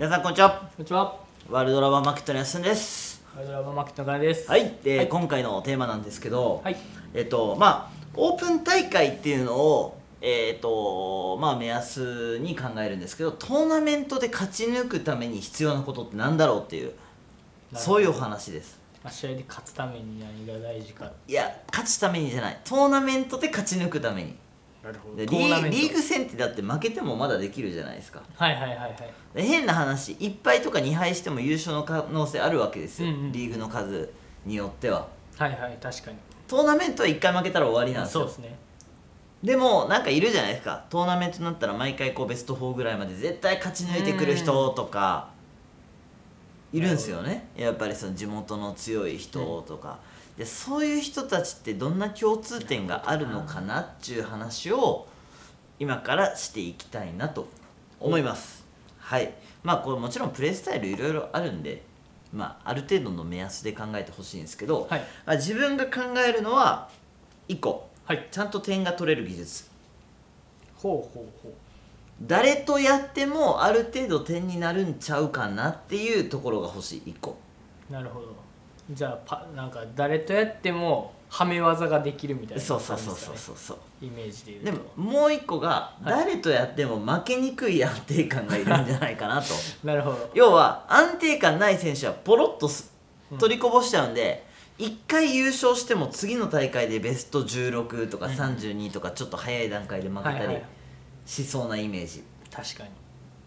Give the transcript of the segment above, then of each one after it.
皆さんこんにちは。こんにちは。ワールドラバーマーケットのやすんです。ワールドラバーマーケットのかなです。はい。で今回のテーマなんですけど、はい、まあオープン大会っていうのをまあ目安に考えるんですけど、トーナメントで勝ち抜くために必要なことってなんだろうっていう、そういうお話です。試合で勝つために何が大事か。いや、勝つためにじゃない。トーナメントで勝ち抜くために。なるほど。リーグ戦ってだって負けてもまだできるじゃないですか。はいはいはいはい。で変な話、1敗とか2敗しても優勝の可能性あるわけですよ。うんうん、リーグの数によっては。はいはい、確かに。トーナメントは1回負けたら終わりなんですよ。そうですね。でもなんかいるじゃないですか。トーナメントになったら毎回こうベスト4ぐらいまで絶対勝ち抜いてくる人とか。いるんですよね、やっぱりその地元の強い人とか、うん、でそういう人たちってどんな共通点があるのかなっていう話を今からしていきたいなと思います。はい、まあこれもちろんプレースタイルいろいろあるんで、まあ、ある程度の目安で考えてほしいんですけど、はい、自分が考えるのは1個、はい、ちゃんと点が取れる技術。ほうほうほう。誰とやってもある程度点になるんちゃうかなっていうところが欲しい1個。なるほど。じゃあなんか誰とやってもはめ技ができるみたいな感じですかね。そうそうそうそうそうイメージで言うと。でももう1個が誰とやっても負けにくい安定感がいるんじゃないかなと。なるほど。要は安定感ない選手はポロッと取りこぼしちゃうんで、うん、1回優勝しても次の大会でベスト16とか32とかちょっと早い段階で負けたり、はいはい、しそうなイメージ。確かに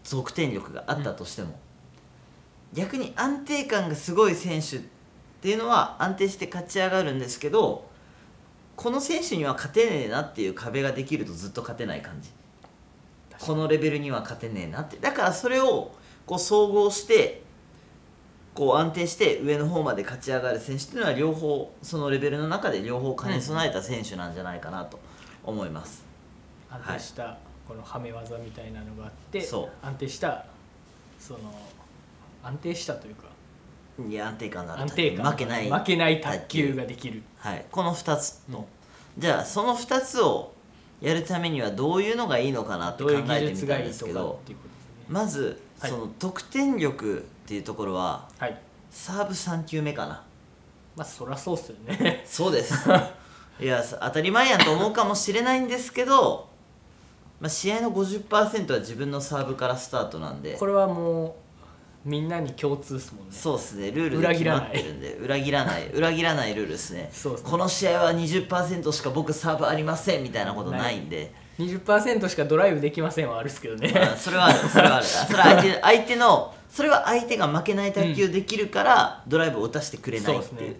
得点力があったとしても、うん、逆に安定感がすごい選手っていうのは安定して勝ち上がるんですけど、この選手には勝てねえなっていう壁ができるとずっと勝てない感じ。このレベルには勝てねえなって。だからそれをこう総合してこう安定して上の方まで勝ち上がる選手っていうのは両方そのレベルの中で両方兼ね備えた選手なんじゃないかなと思います、うん、安定した、はい、このはめ技みたいなのがあって、安定したその安定したというか、いや安定感のある負けない卓球ができる、はい、この2つと、うん、じゃあその2つをやるためにはどういうのがいいのかなって考えてみたんですけど、まずその得点力っていうところは、はい、サーブ3球目かな。まあそりゃそうっすよね。そうです。いや当たり前やんと思うかもしれないんですけど、まあ試合の 50% は自分のサーブからスタートなんで、これはもうみんなに共通ですもんね。そうですね、ルールで決まってるんで裏切らないルールですね。そうですね、この試合は 20% しか僕サーブありませんみたいなことないんで、 20% しかドライブできませんはあるっすけどね。それはある、それはある。それは相手が負けない卓球できるから、うん、ドライブを打たせてくれないっていう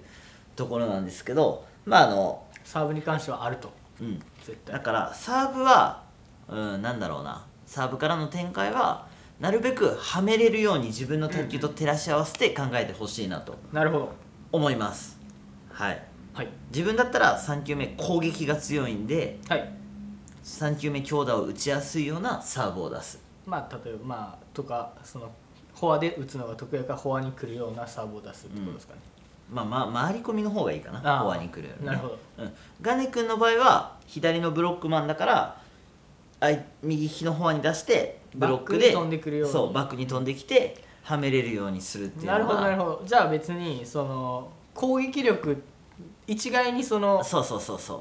ところなんですけど、まあサーブに関してはあると、うん、絶対だからサーブはなんだろうな、サーブからの展開はなるべくはめれるように自分の卓球と照らし合わせて考えてほしいなと思います。はい、はい、自分だったら3球目攻撃が強いんで、はい、3球目強打を打ちやすいようなサーブを出す。まあ例えばとかそのフォアで打つのが得意からフォアに来るようなサーブを出すってことですかね、うん、回り込みの方がいいかな、フォアに来るように、ね、なるほど、うん、ガネ君の場合は左のブロックマンだから右利きのフォアに出してブロックでバックに飛んできてはめれるようにするっていうのは。なるほどなるほど。じゃあ別にその攻撃力一概にその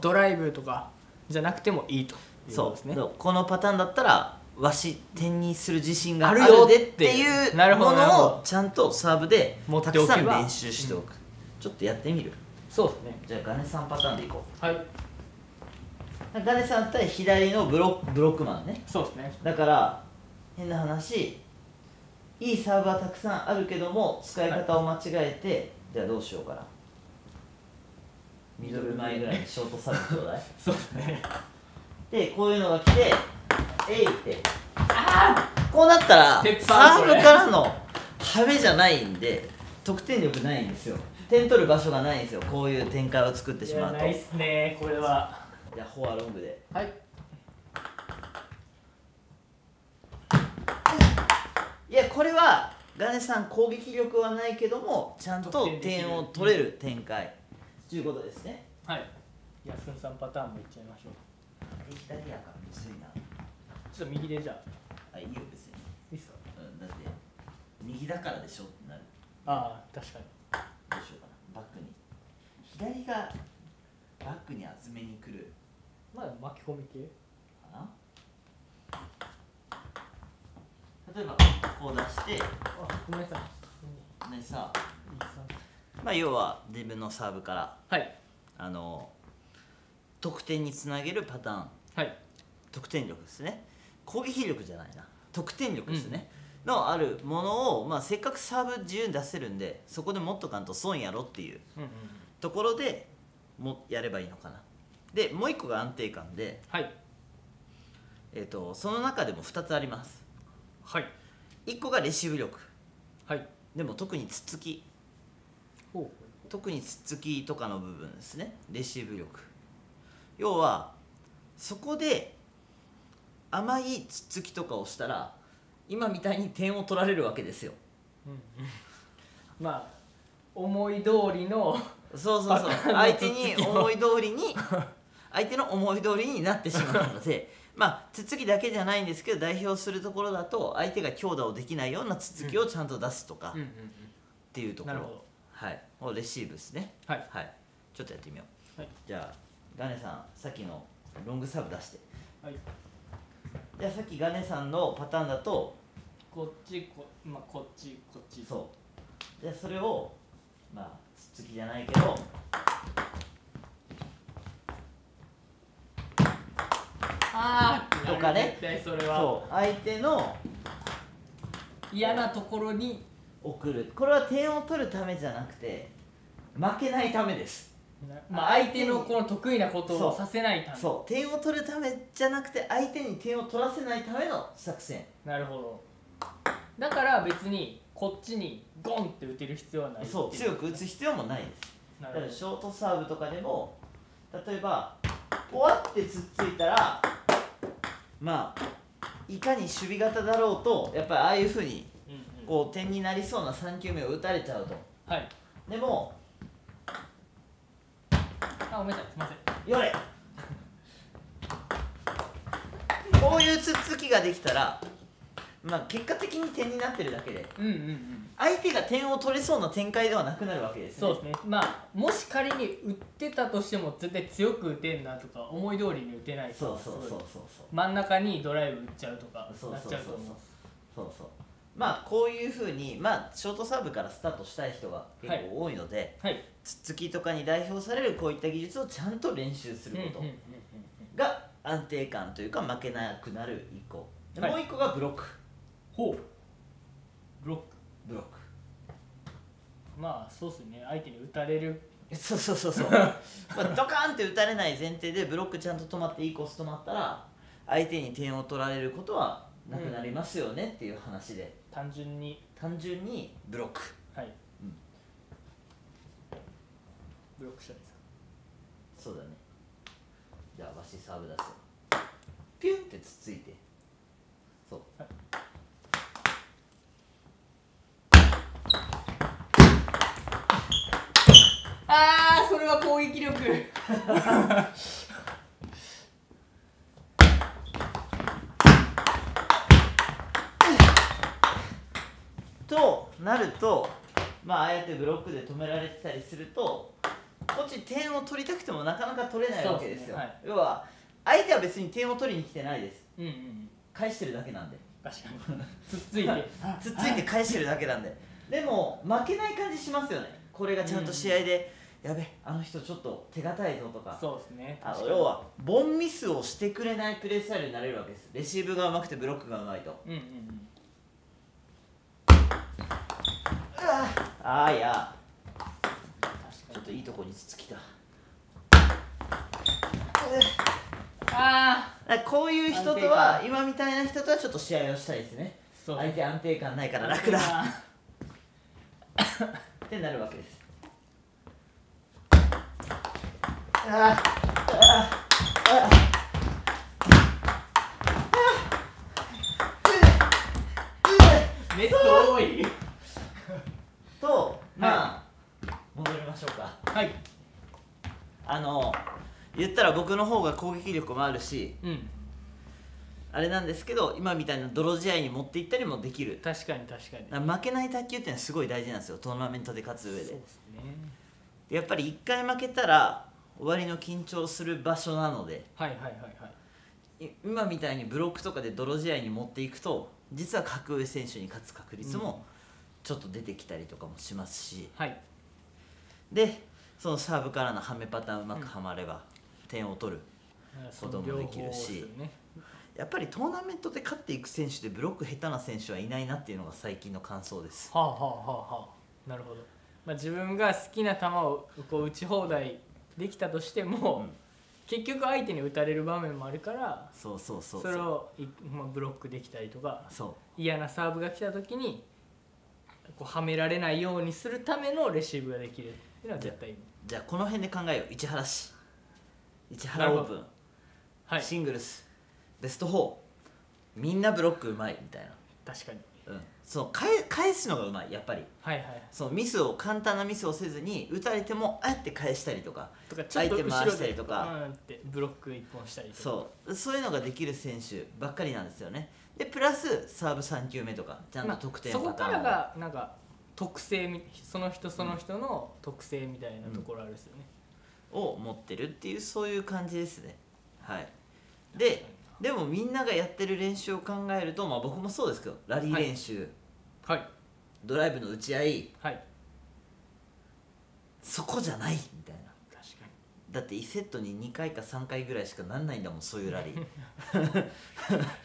ドライブとかじゃなくてもいいということですね。そう、このパターンだったらわし点にする自信があるよでっていうものをちゃんとサーブでたくさん練習しておく。ちょっとやってみる。そうですね。じゃあガネさんパターンでいこう。はい、ガネさん対左のブロックマンね。そうですね。だから変な話、いいサーブはたくさんあるけども使い方を間違えて、はい、じゃあどうしようかな、ミドル前ぐらいにショートサーブちょうだい。そうですね。でこういうのが来てえいってこうなったらサーブからのはめじゃないんで得点力ないんですよ。点取る場所がないんですよ、こういう展開を作ってしまうと。いやないっすねこれは。じゃあフォアロングで、はい、いやこれはガネさん攻撃力はないけどもちゃんと点を取れる展開ということですね。はい、ヤスンさんパターンもいっちゃいましょう。左やからむずいな。ちょっと右でじゃあ。あ、いいよ別に。いいっすか。うん、だって右だからでしょってなる。ああ、確かに。どうしようかな、バックに。左がバックに集めに来る。まあ、巻き込み系かな。例えば、こう出して。あ、ごめんなさい。でさ、まあ、要は自分のサーブから、はい、得点につなげるパターン。はい、得点力ですね。攻撃力じゃないな。得点力ですね。うん、のあるものを、まあ、せっかくサーブ自由に出せるんで、そこでもっとかんと損やろっていうところでもやればいいのかな。で、もう一個が安定感で、はい、その中でも2つあります。はい、1個がレシーブ力。はい、でも特にツッツキ。特にツッツキとかの部分ですね。レシーブ力。要はそこで甘いツッツキとかをしたら今みたいに点を取られるわけですよ。うん、まあ思い通りのそう相手に思い通りに相手の思い通りになってしまうのでまあツッツキだけじゃないんですけど代表するところだと相手が強打をできないようなツッツキをちゃんと出すとかっていうところ、はい、をレシーブですね。はい、はい、ちょっとやってみよう。はい、じゃあガネさんさっきのロングサーブ出して。はい。じゃあさっきガネさんのパターンだとこっちまあ、こっちそう。じゃあそれをまあつっつきじゃないけどああとかね。それはそう相手の嫌なところに送る。これは点を取るためじゃなくて負けないためです。まあ相手のこの得意なことをさせないためそう点を取るためじゃなくて相手に点を取らせないための作戦。なるほど。だから別にこっちにゴンって打てる必要はない。そう強く打つ必要もないです。だからショートサーブとかでも例えばポワってつっついたらまあいかに守備型だろうとやっぱりああいうふうにこう点になりそうな3球目を打たれちゃうと、はい、でもあ、ごめんなさい、すみません。よれこういうツッツキができたら、まあ、結果的に点になってるだけで、相手が点を取れそうな展開ではなくなるわけですね。そうですね。まあもし仮に打ってたとしても絶対強く打てんなとか思い通りに打てないとか真ん中にドライブ打っちゃうとかなっちゃうと思う。そうまあこういうふうに、まあ、ショートサーブからスタートしたい人が結構多いので、はい、ツッツキとかに代表されるこういった技術をちゃんと練習することが安定感というか負けなくなる1個、はい、もう1個がブロック。ほうブロックまあそうですね。相手に打たれるそうまあドカーンって打たれない前提でブロックちゃんと止まっていいコース止まったら相手に点を取られることはなくなりますよねっていう話で、うん、単純にブロック。はい、うん、ブロックしたいですか。そうだね。じゃあわしサーブ出す。ピュンってつついてそう、はい、あーそれは攻撃力となると、まあ、ああやってブロックで止められてたりするとこっち点を取りたくてもなかなか取れないわけですよ。はい、要は相手は別に点を取りに来てないです。返してるだけなんで。確かにつっついて返してるだけなんで。でも負けない感じしますよね。これがちゃんと試合で、やべあの人ちょっと手堅いぞとか。そうですね。要はボンミスをしてくれないプレースタイルになれるわけです。レシーブが上手くてブロックが上手いと。あーいやちょっといいとこにつつきた。ああこういう人とは今みたいな人とはちょっと試合をしたいですね。相手安定感ないから楽だってなるわけです。めっちゃ多いと、まあ、はい、戻りましょうか。はい、言ったら僕の方が攻撃力もあるし、うん、あれなんですけど、今みたいな泥試合に持っていったりもできる。確かに確かに。だから負けない卓球っていうのはすごい大事なんですよ、トーナメントで勝つ上で。そうですね。でやっぱり1回負けたら終わりの緊張する場所なので、はいはいはいはい、今みたいにブロックとかで泥試合に持っていくと実は格上選手に勝つ確率もちょっと出てきたりとかもしますし、うん、はい、でそのサーブからのはめパターンうまくはまれば点を取ることもできるし、ね、やっぱりトーナメントで勝っていく選手でブロック下手な選手はいないなっていうのが最近の感想です。はあはあははあ、なるほど。まあ、自分が好きな球をこう打ち放題できたとしても、うん、結局相手に打たれる場面もあるから、そうそうそう、それを、まあ、ブロックできたりとか、そう嫌なサーブが来た時にこうはめられないようにするためのレシーブができるっていうのは絶対いい。じゃあこの辺で考えよう。市原市、市原オープン、はい、シングルスベスト4、みんなブロックうまいみたいな。確かに、うん、その返すのがうまい、やっぱり、はいはい、そのミスを、簡単なミスをせずに打たれてもあって返したりとか、相手回したりとか、ブロック一本したりとか、そういうのができる選手ばっかりなんですよね。でプラスサーブ3球目とかちゃんと得点を、まあ、そこからがなんか特性、その人その人の特性みたいなところあるですよね、うん、を持ってるっていう、そういう感じですね。はい。でもみんながやってる練習を考えると、まあ、僕もそうですけど、ラリー練習、はいはい、ドライブの打ち合い、はい、そこじゃないみたいな。確かに。だって1セットに2回か3回ぐらいしかなんないんだもん、そういうラリー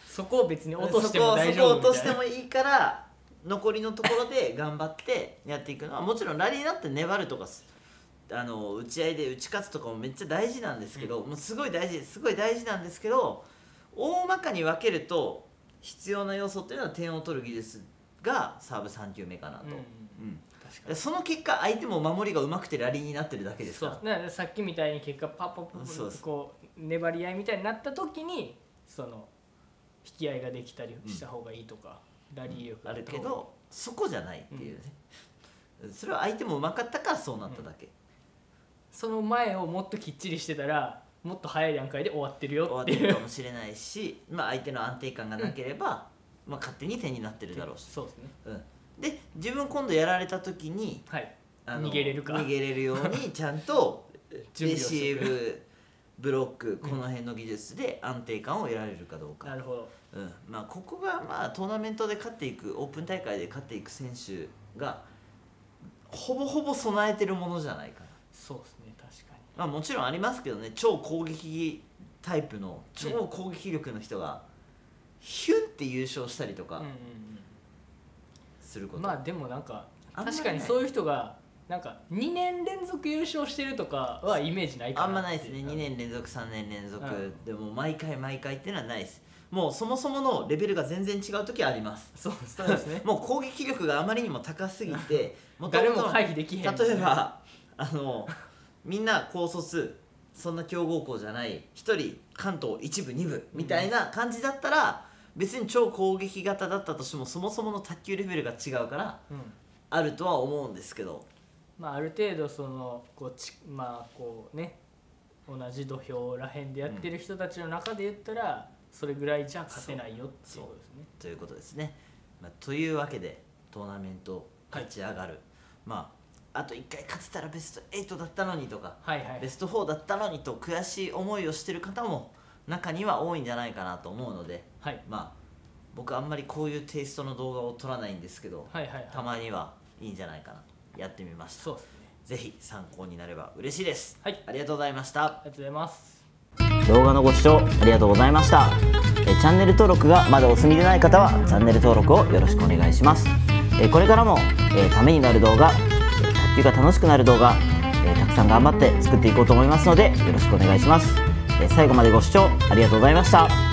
そこを別に落としても大丈夫みたいな。そこを落としてもいいから、残りのところで頑張ってやっていくのは、もちろんラリーだって粘るとか打ち合いで打ち勝つとかもめっちゃ大事なんですけど、うん、もうすごい大事なんですけど、大まかに分けると必要な要素っていうのは、点を取る技術がサーブ3球目かなと、その結果相手も守りがうまくてラリーになってるだけですから。だからさっきみたいに結果パッパッパッこう粘り合いみたいになった時に、その引き合いができたりした方がいいとか、うん、ラリー力あるけどそこじゃないっていうね、うん、それは相手もうまかったからそうなっただけ、うん、その前をもっときっちりしてたらもっと早い段階で終わってるよっていう、終わってるかもしれないし、まあ、相手の安定感がなければ、うん、まあ勝手に点になってるだろうし、そうですね、うん、で自分今度やられた時に、はい、逃げれるようにちゃんとレシーブブロック、この辺の技術で安定感を得られるかどうか。なるほど、うん、まあここがまあトーナメントで勝っていく、オープン大会で勝っていく選手がほぼほぼ備えてるものじゃないかな。そうですね、確かに。まあもちろんありますけどね、超攻撃タイプの超攻撃力の人がヒュンって優勝したりとかすること、まあでもなんか確かにそういう人がなんか2年連続優勝してるとかはイメージないかな。あんまないですね、2年連続3年連続、うん、でも毎回毎回っていうのはないです。もうそもそものレベルが全然違う時はあります。そうですねもう攻撃力があまりにも高すぎて誰も回避できへん、ね、例えばみんな高卒、そんな強豪校じゃない、1人関東1部2部みたいな感じだったら、別に超攻撃型だったとしてもそもそもの卓球レベルが違うから、うん、あるとは思うんですけど、まあ、ある程度そのまあこうね、同じ土俵らへんでやってる人たちの中で言ったら、それぐらいじゃ勝てないよっていうことですね。ということですね、まあ、というわけでトーナメント勝ち上がる、はい、まああと1回勝てたらベスト8だったのにとか、はい、はい、ベスト4だったのにと悔しい思いをしてる方も中には多いんじゃないかなと思うので、はい、まあ僕あんまりこういうテイストの動画を撮らないんですけど、たまにはいいんじゃないかなとやってみました。そうですね、ぜひ参考になれば嬉しいです、はい、ありがとうございました。ありがとうございます。動画のご視聴ありがとうございました。チャンネル登録がまだお済みでない方はチャンネル登録をよろしくお願いします。これからもためになる動画、卓球が楽しくなる動画、たくさん頑張って作っていこうと思いますので、よろしくお願いします。最後までご視聴ありがとうございました。